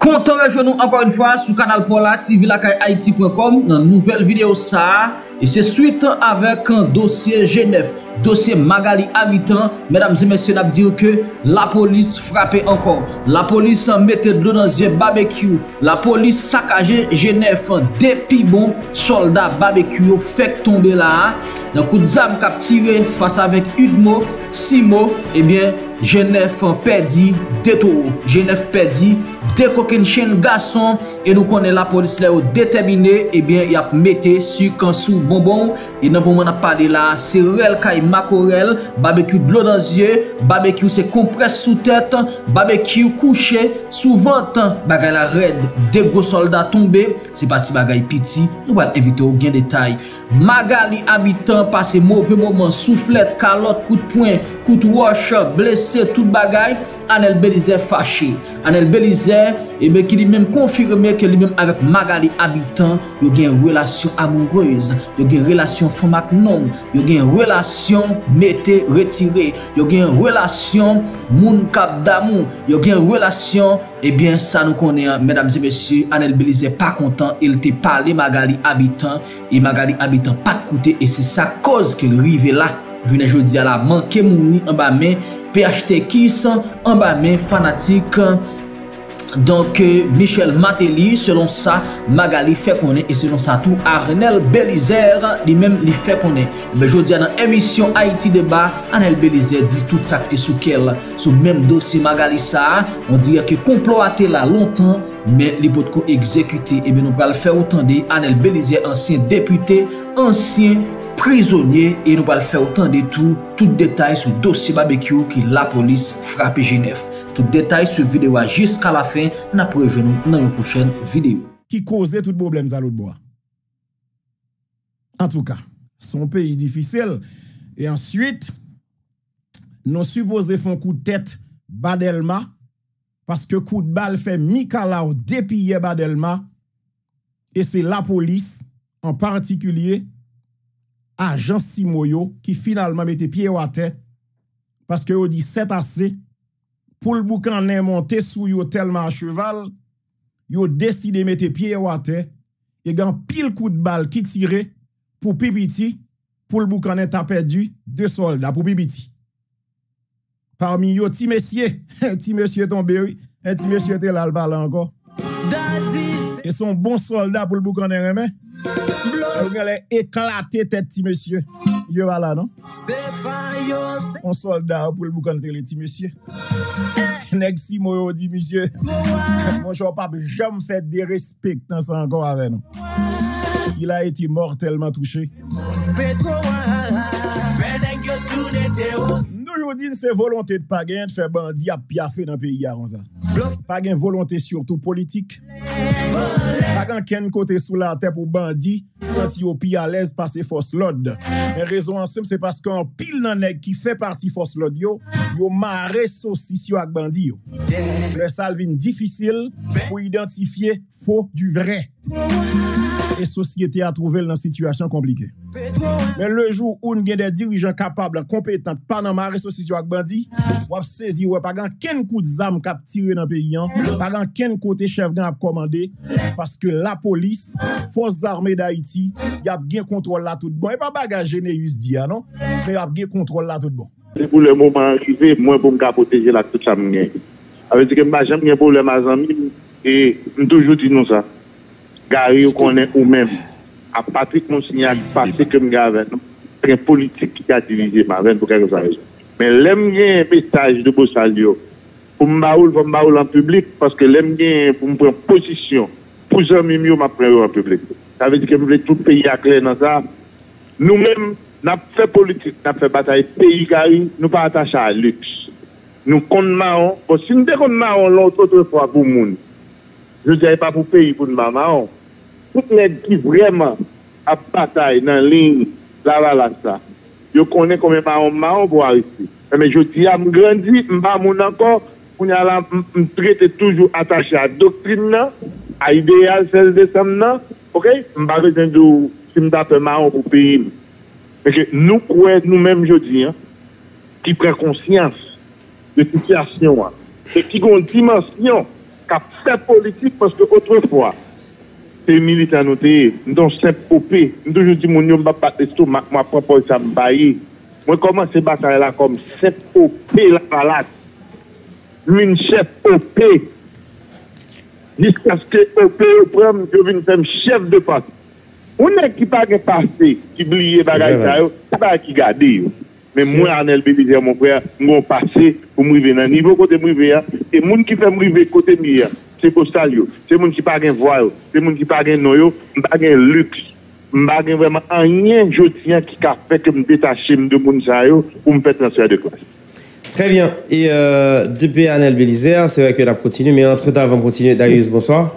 Content de nous encore une fois sur le canal Paula TV Lakay Haïti.com dans une nouvelle vidéo ça et c'est suite avec un dossier G9, dossier Magali Habitant. Mesdames et messieurs, nous disons que la police frappait encore, la police mettait de l'eau dans les barbecue, la police saccageait G9 depuis bon soldat barbecue fait tomber là. Donc coup de zam cap tiré face avec Udmo, Simo et bien G9 perdu des taureaux, G9 perdu des coquines chaînes garçons et nous connaissons la police là déterminée et bien il a metté sucre sous bonbon et dans le moment on a parlé là c'est réel caille macorel barbecue de l'eau dans les yeux barbecue c'est compresse sous tête barbecue couché sous vente bagaille la raide des gros soldats tombés c'est parti bagaille petit nous allons éviter au bien détail Magali Habitant passé mauvais moment soufflette calotte coup de poing coup de roche blessé tout bagaille Arnel Bélizaire fâché Arnel Bélizaire et bien qui lui-même confirmé que lui-même avec Magali Habitant, il y a une relation amoureuse, il y a une relation femme avec non, il y a une relation mettez retirée, il y a une relation moun cap d'amour, il y a une relation et bien ça nous connaît mesdames et messieurs, Arnel Bélizaire pas content, il te parlé Magali Habitant et Magali Habitant pas coûté et c'est sa cause qu'il arrive là. Je ne dis à la manquer mouni en bas mais PHTK en bas mais fanatique. Donc Michel Martelly, selon ça, Magali fait qu'on est et selon ça tout Arnel Bélizaire lui-même lui fait qu'on est. Mais je dis dans l'émission Haïti débat, Arnel Bélizaire dit tout ça qui est sous qu'elle, sous même dossier Magali ça, on dirait que complot a été là longtemps, mais les potes exécuté et bien nous allons faire autant de Arnel Bélizaire, ancien député, ancien prisonnier et nous allons faire autant de tout détail sur dossier barbecue qui la police frappe G9. Tout détail sur vidéo jusqu'à la fin. N'après genou dans une prochaine vidéo. Qui causait tout problème à l'autre bois. En tout cas, son pays difficile. Et ensuite, nous supposons faire un coup de tête Badelma. Parce que coup de balle fait Mikalao dépier Badelma. Et c'est la police, en particulier, agent Simoyo, qui finalement mettait pied à terre. Parce que on dit 7 assez. Pour le boucan est monté sous yo tellement à cheval, yo décidé de mettre pied à terre, et gan pile coup de balle qui tire pour Pipiti, pour le boucan est perdu 2 soldats pour Pipiti. Parmi yo, ti monsieur tombé, oui, et ti monsieur était là le bal encore. Et son bon soldat pour le boucan est remis. Vous allez éclater tête ti monsieur. Yo va là, non? Un soldat pour le boucan de ti monsieur. Nexi moi dit monsieur mon cher pape jamais fait des respects dans ça encore avec nous. Il a été mortellement touché. Nous dit c'est volonté de pas gain de faire bandit à piaffer dans pays à ça. Pas gain volonté surtout politique. Pas gain ken côté sous la terre pour bandit senti au pied à l'aise passer force l'ordre. La raison en simple c'est parce qu'en pile nan nèg qui fait partie force l'ordre yo maré saucisse yo ak bandi yo. Le salvin difficile pour identifier faux du vrai. Et société a trouvé dans une situation compliquée. Mais le jour où nous avons des dirigeants capables, compétents, pas dans marée saucisse avec bandit, on saisi ou pas grand ken coup de zam qui a tiré dans le pays, pas grand ken côté chef qui a commandé, parce que la police, forces armées d'Haïti, y a bien contrôle là tout bon. Et pas bagage Généus dia non, mais y a bien contrôle là tout bon. Et pour le moment arrivé, moi pour me protéger là tout ça m'gien. Avec que moi j'aime bien problème à amis et toujours dit non ça. Gary, qu'on est ou même. À Patrick Monsignac, passé comme Gavin, très politique qui a divisé ma veine pour quelques raisons. Mais l'aime bien un message de Bossalio. Pour m'baoul en public, parce que l'aime bien pour me prendre position. Pour un mimio, m'a pris en public. Ça veut dire que m'vle tout pays à clair dans ça. Nous-mêmes, n'a fait politique, n'a fait bataille. Pays Gary, nous pas attaché à luxe. Nous comptons Mahon, parce que si nous comptons Mahon, l'autre fois pour le monde. Je ne dirais pas pour payer pour le maman. Toutes les gens qui vraiment à bataille dans la ligne Lavalas, je connais combien de maman pour arriver. Mais je dis à me grandir, je encore, on traite toujours attaché à la doctrine, à l'idéal 16 décembre, OK, je ne vais pas besoin de si je tape marron pour payer. Parce que nous croyons nous-mêmes, je dis, qui prend conscience de la situation, et qui ont une dimension qui a fait politique parce que autrefois, ces militants nous ont fait popé. Nous avons dit, mon pas battre l'estomac, moi, propos, ça me baille. Moi, comment ces batailles-là, comme cette popé, la balade, une chef popé, jusqu'à ce que OP prenne, je viens faire chef de parti. On n'est qui pas passé, qui oublie les bagages, c'est pas qui garde. Mais moi, Arnel Bélizaire, mon frère, mon passé, pour m'river dans le niveau côté m'river, et les gens qui font m'river côté mire, c'est pour ça, c'est les gens qui pas de voix, c'est les gens qui pas de noyau, pas de luxe, pas de vraiment rien, je tiens qui a fait que me détacher de mon saillot pour me faire transfert de classe. Très bien. Et depuis Arnel Bélizaire, c'est vrai que la continue, mais entre-temps, avant de continuer, Darius, bonsoir.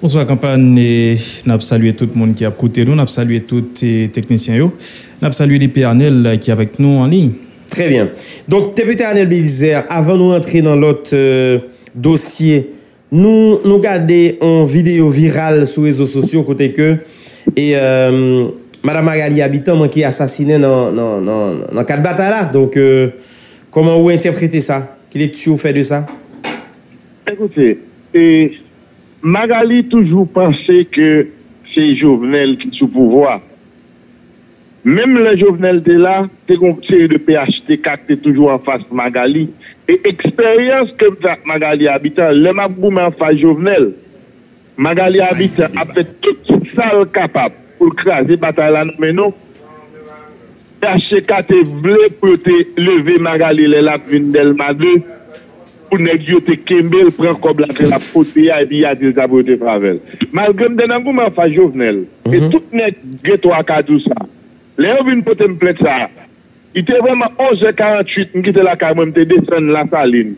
Bonsoir, campagne. Et nous avons salué tout le monde qui a écouté nous, nous avons salué tous les techniciens, nous avons salué les PNL qui est avec nous en ligne. Très bien. Donc, député Arnel Bélizaire, avant de nous entrer dans l'autre dossier, nous regardons en vidéo virale sur les réseaux sociaux, côté que. Et. Madame Magali Habitant qui est assassinée dans quatre batailles là. Donc. Comment vous interprétez ça? Quelle lecture vous faites de ça? Écoutez, et Magali toujours pensait que c'est Jovenel qui est sous pouvoir. Même le Jovenel de là, c'est le PHTK qui est toujours en face de Magali. Et expérience que Magali Habitant, le Maboum en face de Jovenel, Magali Habitant a fait tout ça capable pour craser bataille là, mais non. PHTK te bleu pour te lever Magali le lap vin del madou pour ne te kembel prend comme la pote et puis a des abos de travel. Malgré que nous avons fait Jovenel, et tout le monde a tout ça. Léon vient pour te me plaire ça. Il était vraiment 11h48, je quittais la caméra, je descends la saline.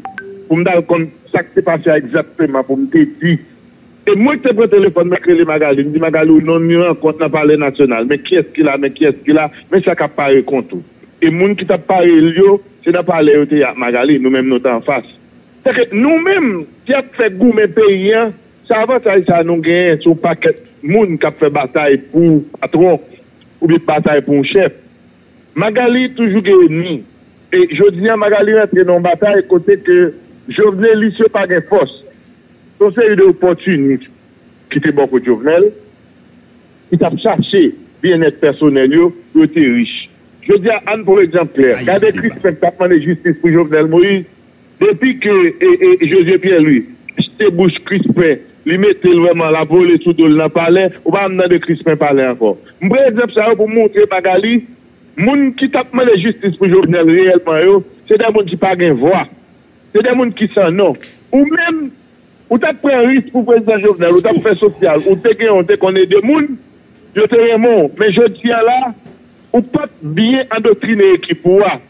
Pour me dire comme ça qui s'est passé exactement, pour me dire. Et moi, je te prends le téléphone, je crée les Magali. Je dis, Magali, non, nous rencontrons pas les nationales. Mais qui est-ce qu'il a, mais ça n'a pas eu contre. Et les gens qui t'a parlé, c'est n'a pas eu Magali, nous-mêmes, nous sommes en face. C'est que nous-mêmes, qui avons fait goût mes pays, ça avantage, ça nous gagne sur un paquet de gens qui ont fait bataille pour patron, ou bien bataille pour un chef. Magali, toujours gagne. Et je dis à Magali, rentre dans bataille, côté que Jovenel, il ne pas de force. Donc, c'est une opportunité qui était bon pour Jovenel, qui t'a cherché bien-être personnel, qui était riche. Je dis à Anne pour exemplaire, regardez Chris Pen de justice pour Jovenel Moïse, depuis que José Pierre, lui, j'étais bouche Chris Pen, lui mettait vraiment la volée sous le dans le palais, ou pas amener de Chris Pen parler encore. Je prends exemple ça pour montrer Magali, les gens qui t'a demandé justice pour Jovenel réellement, c'est des gens qui n'ont pas de voix, c'est des gens qui sont non. Ou même, ou t'as pris un risque pour le président Jovenel, ou t'as fait social, ou t'as connu des gens, je te remonte. Mais je tiens là, ou pas bien endoctriner l'équipe pour moi.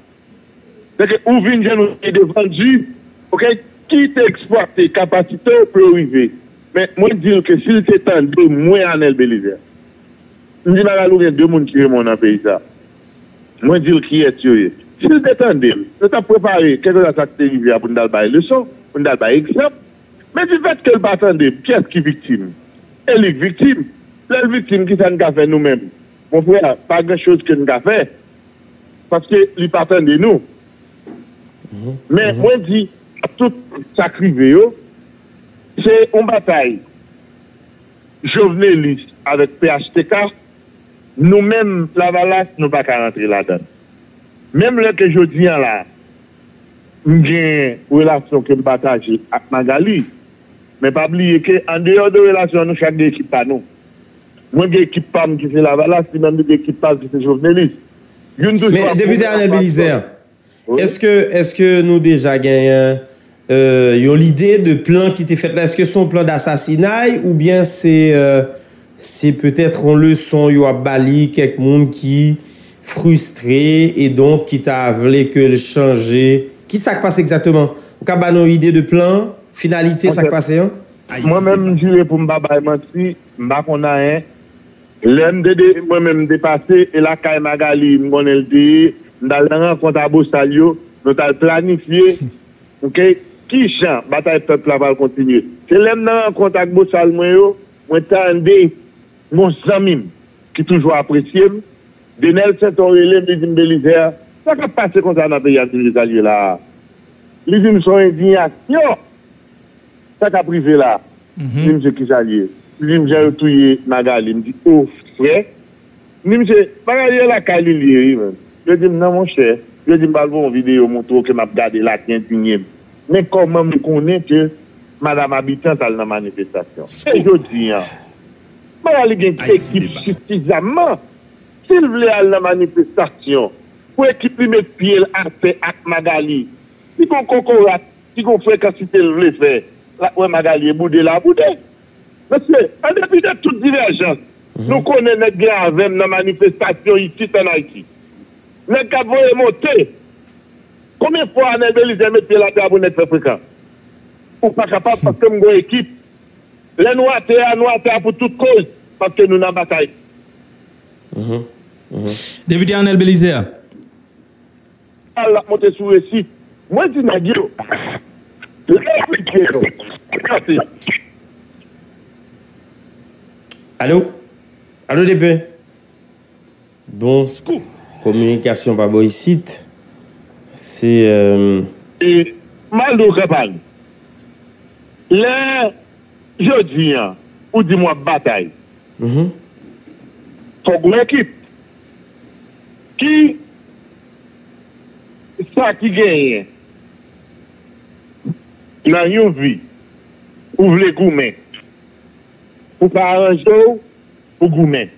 C'est que, ou vient de vendu, ok, qui t'exploite tes capacités pour arriver. Mais moi, je dis que s'il s'étend de moins Arnel Bélizaire, je dis, il y a deux gens qui remontent dans le pays. Moi, je dis qui est tué. S'il s'étend de, je t'ai préparé quelque chose à cette rivière pour nous donner des leçons, pour nous donner des exemples. Mais du fait qu'elle va attendre, qui est-ce qui est victime? Elle est victime. La victime qui s'en a fait nous-mêmes. Mon frère, pas grand-chose que nous avons fait. Parce que lui pas attendre de nous. Mais moi, je dis, à tout sacrivé, c'est une bataille. Joveneliste avec PHTK, nous-mêmes, Lavalas, nous ne pouvons pas rentrer là-dedans. Même là que je dis là, j'ai une relation que je partage avec Magali. Mais pas oublier qu'en dehors de relations, nous chaque équipe pas nous. Moi, j'ai une équipe qui fait la valance, c'est même une équipe qui fait journaliste. Mais député Arnel Bélizaire, est-ce que nous déjà gagnons l'idée de plan qui était fait là? Est-ce que c'est un plan d'assassinat ou bien c'est peut-être une leçon, il y a bali quelques monde qui frustré et donc qui t'a avlé que le changer? Qui ça passe exactement? Vous avez une idée de plan? Finalité, ça passe? Moi-même, je dirais pour me babaye menti, je l'MDD, moi-même dépassé, et la Kay Magali, mon LDE, dans la rencontre à Bossalio, nous avons planifié, ok, qui chante, bataille peuple va continuer. C'est l'homme dans la rencontre à Bossalio, moi, je mon ami qui toujours apprécié, Denel Saint-Aurélien, Bézim Bélizaire, ça va passer comme ça dans le pays de là. Les gens sont indignation. Ça va privé là. Les gens qui s'allient. Les gens qui ont tué Magali. Je dis, oh frère. Les gens, Magali est là, Kalili. Je dis, non mon cher. Je dis, je vais voir une vidéo montre que je vais regarder là, qui est indignée. Mais comment me connaître que Madame Habitant a la manifestation? Et je dis, Magali a une équipe suffisamment. S'il voulait aller à la manifestation, pour équiper mes pieds à Magali, si vous concourez, si vous faites quand si vous voulez faire, la Magali est boudé, la boudé. Monsieur, en dépit de toute divergence, nous connaissons notre grave dans la manifestation ici en Haïti. Nous avons monté. Combien de fois Arnel Bélizaire met la table pour être fréquent? Ou pas capable parce que nous avons une équipe. Les noirs sont pour toute cause parce que nous n'avons pas bataille. Député Arnel Bélizaire. Allah monte sur le site. Moi, je dis, Nadio, merci. Allô? Allô, DP? Bon, scoop. Communication par Boïcite. C'est. Et mal de campagne. Là, je dis, ou dis-moi bataille. Faut une équipe qui ça qui gagne dans une vie ouvre les gourmets pour pas arranger ou gourmet.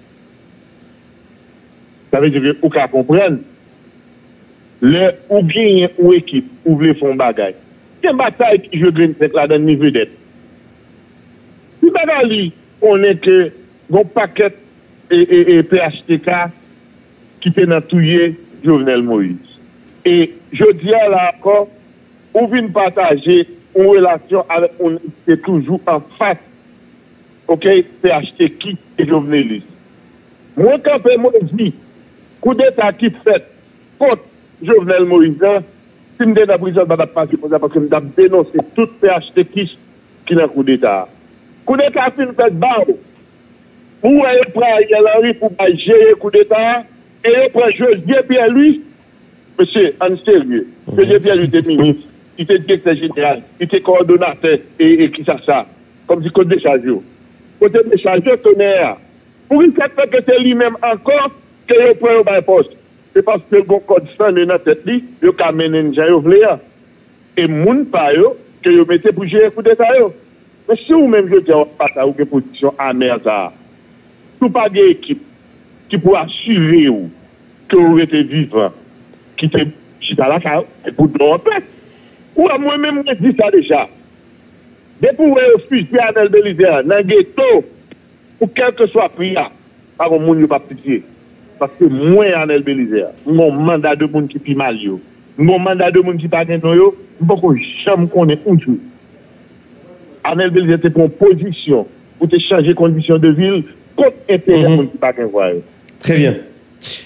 Ça veut dire que pour qu'on comprenne le ou gagne ou équipe ouvre les fonds bagaille. C'est une bataille qui je gagne c'est là dans le niveau d'être. Si bagaille on est que bon paquet et PHTK qui peut dans touyer Jovenel Moïse. Et je dis à la encore, on vient partager une relation avec, on est toujours en face, ok, PHTK et Jovenel. Moi, quand je dis, coup d'état qui fait contre Jovenel Moïse, si je me dis la prison, je ne vais pas passer pour ça parce que je vais dénoncer tout PHTK qui est un coup d'état. Coup d'état qui fait barre. Où elle prend Yalari pour gérer coup d'État, et elle prend José Pierre-Louis, monsieur, en sérieux, José Pierre-Louis était ministre, il était directeur général, il était coordonnateur, et qui ça, comme du code de chargeur. Côté de chargeur, tonnerre. Pour une fois que c'est lui-même encore, qu'elle prend au bas poste. C'est parce que le code sang de notre tête, il a mené un jaillot vléa. Et moun pa yo, que yo mettez pour gérer coup d'État. Mais si vous-même, je dis, on passe à une position amère, ça. Tout pas des équipes qui pour assurer que vous êtes vivant, qui te dans la carte, pour nous en fait. Ou à moi-même, je dis ça déjà. Dès que vous refusez Arnel Bélizaire, dans le ghetto, ou quel que soit le prix, par contre, vous n'avez pas pitié. Parce que moi, Arnel Bélizaire, mon mandat de monde qui est mal, mon mandat de monde qui n'est pas mal, je ne peux jamais connaître un jour. Arnel Bélizaire, c'est pour une position, pour te changer les conditions de ville. Très bien.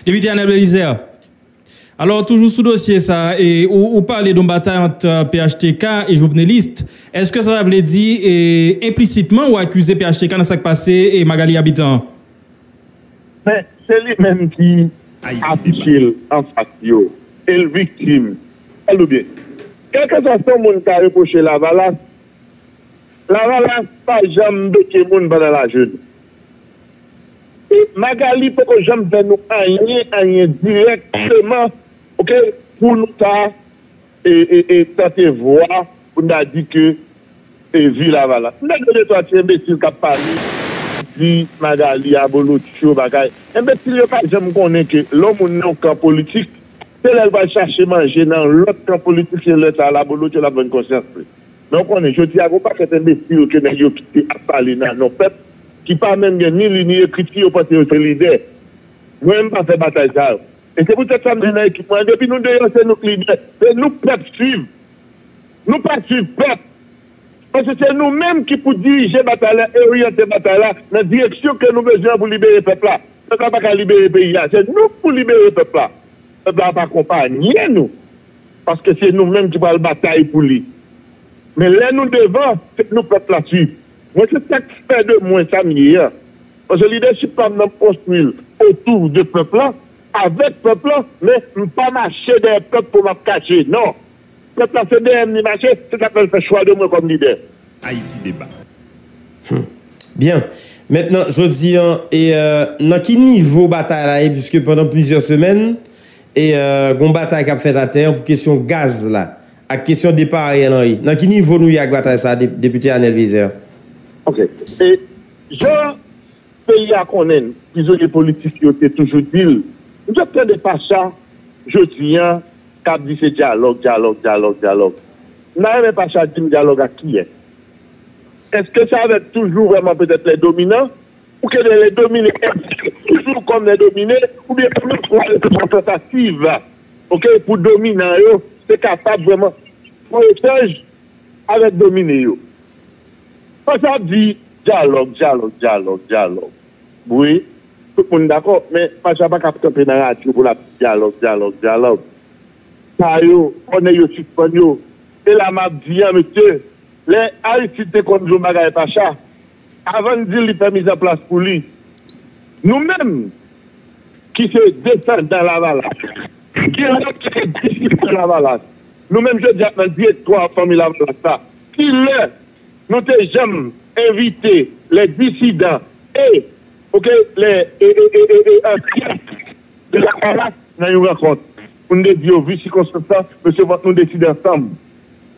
Député Arnel Bélizaire. Alors, toujours sous dossier, ça, et on parle d'une bataille entre PHTK et journalistes. Est-ce que ça veut dire implicitement ou accuser PHTK dans ce qui passé et Magali Habitant? Mais c'est lui-même qui affiche en faction et le victime. Elle ou bien. Quelqu'un soit le monde qui a reproché Lavalas, Lavalas pas jamais de qui monde dans la jeune. Et Magali, pour que j'aime de nous aïe directement, ok, pour nous ta et tenter voir, on a dit que et vu la valeur. On a donné toi, tu es imbécile qui a parlé, dit Magali, Abolocho, Bagay. Imbécile, je ne sais pas, j'aime qu'on ait que l'homme non camp politique, c'est là va chercher manger dans l'autre camp politique, c'est l'autre à l'Abolocho, la bonne conscience. Donc, on est, je dis à vous, pas que c'est imbécile que nous ayons quitté à parler dans nos peuples. Qui pas même ni lui ni écrit qui au parti autre leader. Nous même pas fait bataille ça. Et c'est pour ça que ça me donne équipe. Depuis nous deux, c'est nous leader. C'est nous peuple suivre. Nous pas suivre peuple. Parce que c'est nous-mêmes qui pour diriger bataille et orienter bataille là dans la direction que nous besoin pour libérer le peuple là. Ce n'est pas qu'à libérer le pays là. C'est nous pour libérer le peuple là. Le peuple n'a pas accompagné nous. Parce que c'est nous-mêmes qui va le bataille pour lui. Mais là nous devons, c'est nous peuple là suivre. Moi, c'est ça qui fait de moi, ça me dit. Parce que le leadership pas construit autour de peuple là, avec peuple là, mais ne pas marcher des peuples pour me cacher. Non. Peuple là, c'est des ni marcher, c'est ça qu'on fait choix de moi comme leader. Haïti débat. Bien. Maintenant, je dis, dans quel niveau bataille, puisque pendant plusieurs semaines, et une bataille qui a fait à terre pour question gaz là, à question départ Ariel Henry. Dans quel niveau nous y a bataille ça, député Arnel Bélizaire? Ok. Et je... pays à connaître, prisonniers politiques qui ont toujours dit, nous ne pas ça, je tiens, qu'à dire c'est dialogue, dialogue, dialogue, dialogue. Nous n'avons pas ça, dit dialogue à qui est. Est-ce que ça va être toujours vraiment peut-être les dominants, ou que les dominés, toujours comme les dominés, ou bien plus tentative, ok, pour dominants, c'est capable vraiment protéger avec dominés. Ça dit dialogue, dialogue, dialogue, dialogue. Oui, tout le monde d'accord, mais je ne sais pas capter un pénalty pour la dialogue, dialogue, dialogue. Ça, on est suspendu. Et là, je dis, monsieur, les Haïtiens contre Joe Magali Pacha, avant de dire qu'il fait mise en place pour lui, nous-mêmes, qui se défendent dans Lavalas, qui se défendent dans Lavalas, nous-mêmes, je dis à la directoire, famille Lavalas, qui le, nous te j'aime, inviter les dissidents et les de la Calas dans une rencontre. On a dit, au vu circonstance, monsieur, nous décidons ensemble.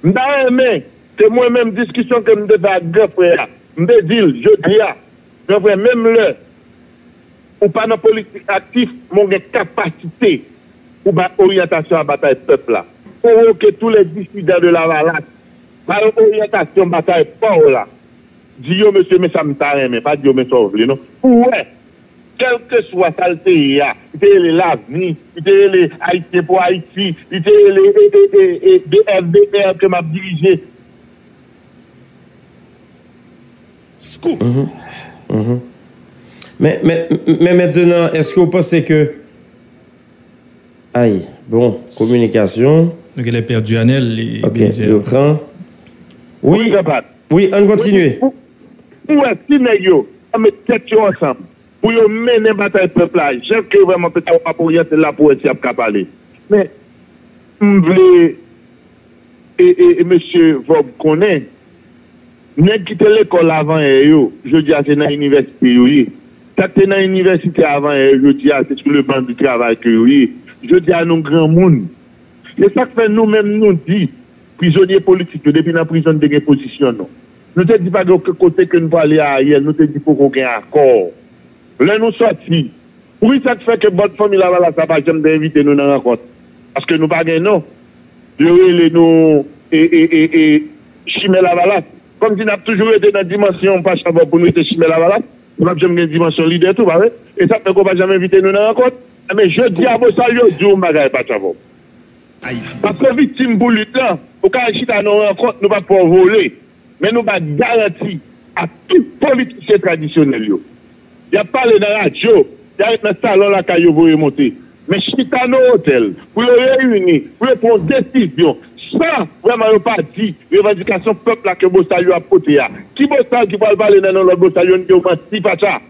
Nous avons aimé, c'est moi-même discussion que nous devons faire, frère. Nous avons dit, je dis, je frère, même le, ou pas dans politique actif, mon capacité pour orientation à la bataille peuple là. Pour que tous les dissidents de la Valasse, par orientation bataille peuple là. Dis monsieur, mais ça me tarde, mais pas Dieu, mais ça ouvre, non? Ouais, quel que soit ça, il y a l'avenir, il y a Haïti pour Haïti, il y a les FDR que m'a dirigé. Scoop! Mais maintenant, est-ce que vous pensez que. Aïe, bon, communication. Donc elle est perdue, Arnel. Ok, je prends. Oui, oui, on continue. Pour être sinégo, on met tête ensemble. Pour mener une bataille peuple là, j'aime que vraiment peut-être pas pour rien, c'est là pour être capable. Mais, et monsieur Vob connaît, n'est quitté l'école avant, je dis à c'est dans l'université, oui. Quand tu es dans l'université avant, je dis à c'est sur le banc du travail que oui. Je dis à nos grands monde. C'est ça que fait nous-mêmes nous dit, prisonniers politiques, depuis la prison de position, non. Nous te disons pas de quel côté que nous allons aller à Ariel, nous te disons pour qu'on ait un accord. Là, nous sortis. Oui, ça fait que bonne famille là-bas, ça va jamais inviter nous dans la rencontre. Parce que nous pas gagnons, non. Dieu, nous, chimé Lavalas. Comme nous avons toujours été dans la dimension, pas chaque fois pour nous être chimé Lavalas, nous n'avons jamais une dimension leader, tout, pareil. Et ça fait qu'on va jamais inviter nous dans la rencontre. Mais je dis à vous ça, je dis, on ne gagne pas chaque fois. Parce que victime pour lutter, au cas où nous avons une rencontre, nous ne pouvons pas voler. Mais nous allons garantir à tout politicien traditionnel. Il n'y a pas de radio, il y a un salon là qui va monter. Mais chita nos hôtels, pour les réunir, pour les prendre des décisions, sans vraiment pas dire revendication peuple que Bossayo a porté. Qui Bossayo qui va parler dans l'autre Bossayo qui va si pas ça.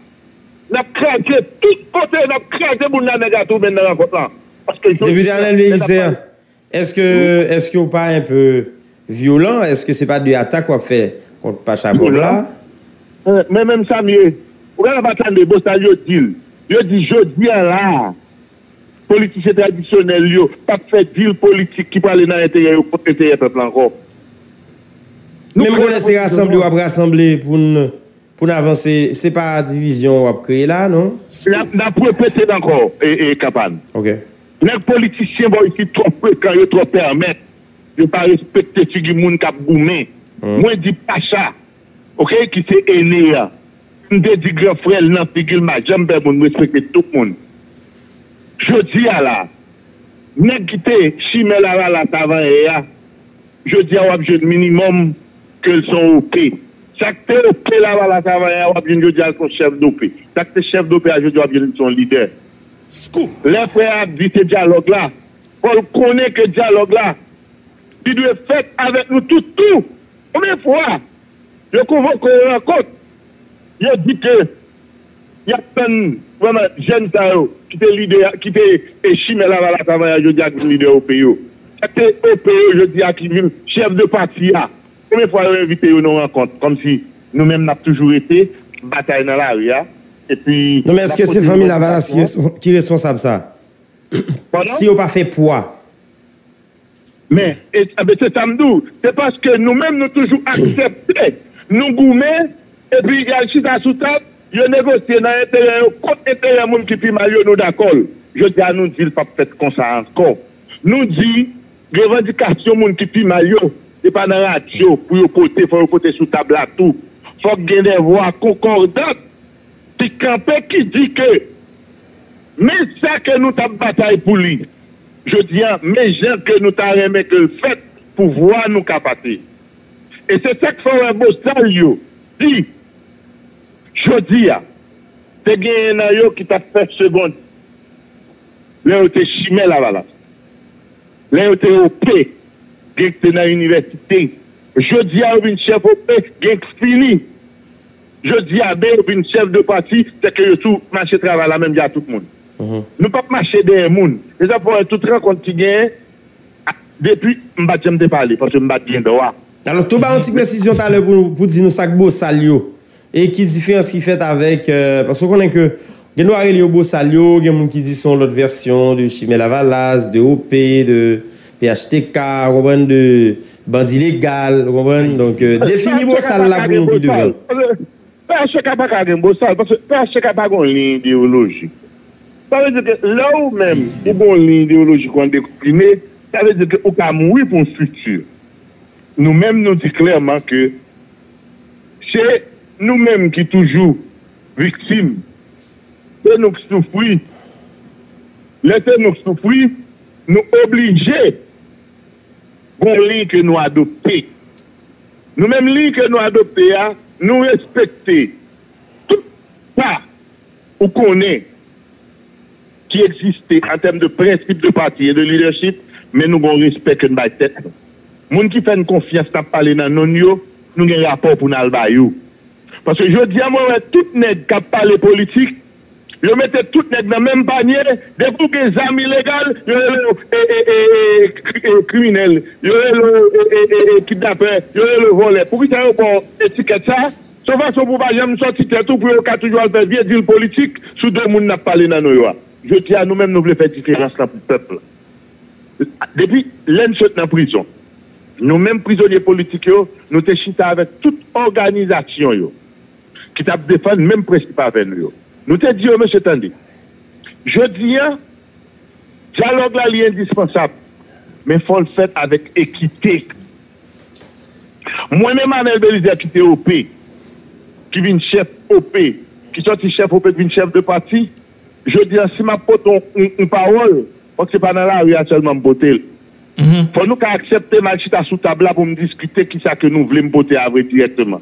Nous avons craqué tout côté, nous avons craqué pour nous négatif maintenant en comptant. Député Arnel Bélizaire, est-ce que vous parlez un peu violent, est-ce que ce n'est pas de attaque qu'on fait contre Pacha Bola? Mais même ça, on va attendre de Bossayo deal. Je dis, je dis là, politicien traditionnel, yo pas fait deal politique qui peut aller dans l'intérieur pour l'intérieur peuple encore. Même qu'on laisse rassembler ou rassembler pour avancer, ce n'est pas division ou créer là, non? La propriété encore, et Capane. Ok. Les politiciens vont ici trop fréquents, ils trop permettre. Je ne pas respecter ce qui moun kap goumé. Moi je dis Pacha, OK, qui c'est aîné. Je dis grand frère nan figil ma jambe moun respecter tout moun. Je dis à la nèg qui té chimé la la avant et ya. Je dis à ou jeune minimum que sont OK. Chaque té OK la la avant et ou bien je dis à son chef d'OP. Chaque chef d'OP je dis à bien son leader. Scoop. Les frères dit ce dialogue là. On connaît que dialogue là qui doit faire avec nous tout. Combien de fois, je convoque une rencontre, je dis que il y a plein de jeunes qui étaient leaders, qui étaient chimés là avant la journée avec le leader au pays. C'était au pays, je dis à qui le chef de parti a. Combien de fois ils ont invité une rencontre? Comme si nous-mêmes n'avons toujours été bataille dans la rue. Et puis. Non, mais est-ce que c'est famille Lavalas qui est responsable ça? Si on n'a pas fait poids. Mais c'est Samdou. C'est parce que nous-mêmes, nous toujours accepté. Nous gourmets, et puis il y a chita sous table, il négocie dans l'intérêt, contre l'intérêt, monde qui puis mal, nous d'accord. Je dis à nous, il ne faut pas faire comme ça encore. Nous dit, revendication, monde qui puis mal, c'est pas dans la radio, pour côté, faut côté sous table à tout. Faut que des voix concordantes qui campent, qui dit que, mais ça que nous avons bataille pour lui, je dis, mais gens que nous avons aimé que le fait pour voir nous capater. Et c'est ça que fait un beau salut. Dit, je dis, c'est qu'il y a un qui t'a fait seconde. Là, il était chimé là-bas. Là, il était au P. Il était dans l'université. Je dis, il est chef au P. Il est fini. Je dis, il est chef de parti. C'est que tout marché travail là même à tout le monde. Nous ne pouvons pas marcher derrière le monde. Et ça, pour toute rencontre qui gagne, depuis, je ne vais pas parler parce que je ne vais pas bien droit. Alors, tout bas, une petite précision pour dire nous ça que beau salio. Et qui différence qui fait avec. Parce qu'on connaît que. Il y a des beaux salio, il y a des gens qui disent son l'autre version de Chimé Lavalas, de OP, de PHTK, de bandit légal. Donc, définis beau sal là pour nous devant. PHTK n'a pas de beau sal parce que PHTK n'a pas de ligne idéologique. Ça veut dire que là où même, il y a une ligne idéologique qu'on décline, ça veut dire que aucun mourir pour une structure. Nous-mêmes nous disons clairement que c'est nous-mêmes qui toujours victimes, c'est nous qui souffrons. Laissez-nous souffrir, nous obliger pour l'île que nous adopter. Nous-mêmes, l'île que nous adopter, nous respecter tout ça où qu'on est, qui existait en termes de principe de parti et de leadership, mais nous respectons une tête. Moun qui fait une confiance à parler dans non yo, nous avons un rapport pour nous bayou. Parce que je dis à moi, tout nèg qui parle politique, je mettais tout nèg dans le même panier, des vous que les armes illégales, les criminels, les kidnappers, les voleurs. Pour que ça ait bon étiquette ça, sauf que vous ne pouvez jamais sortir de tout pour que toujours le vieux deal politique, sous deux moun n'a parlé dans nous. Je dis à nous-mêmes, nous voulons faire différence là pour le peuple. Depuis l'un seul dans la prison, nous-mêmes prisonniers politiques, nous sommes chita avec toute organisation qui t'a défendu le même principe avec nous. Nous te disons, monsieur Tandy, je dis, dialogue là est indispensable, mais il faut le faire avec équité. Moi-même, Arnel Bélizaire qui était OP, qui vient chef OP, qui sorti chef OP, qui vient chef de parti, je dis, si ma pote une parole, parce que ce n'est pas dans la rue seulement beauté. Faut nous accepter ma chita sous table pour me discuter qui ça que nous voulons me porter à vrai directement.